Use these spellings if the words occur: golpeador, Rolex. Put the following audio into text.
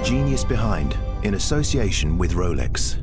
the genius behind in association with Rolex.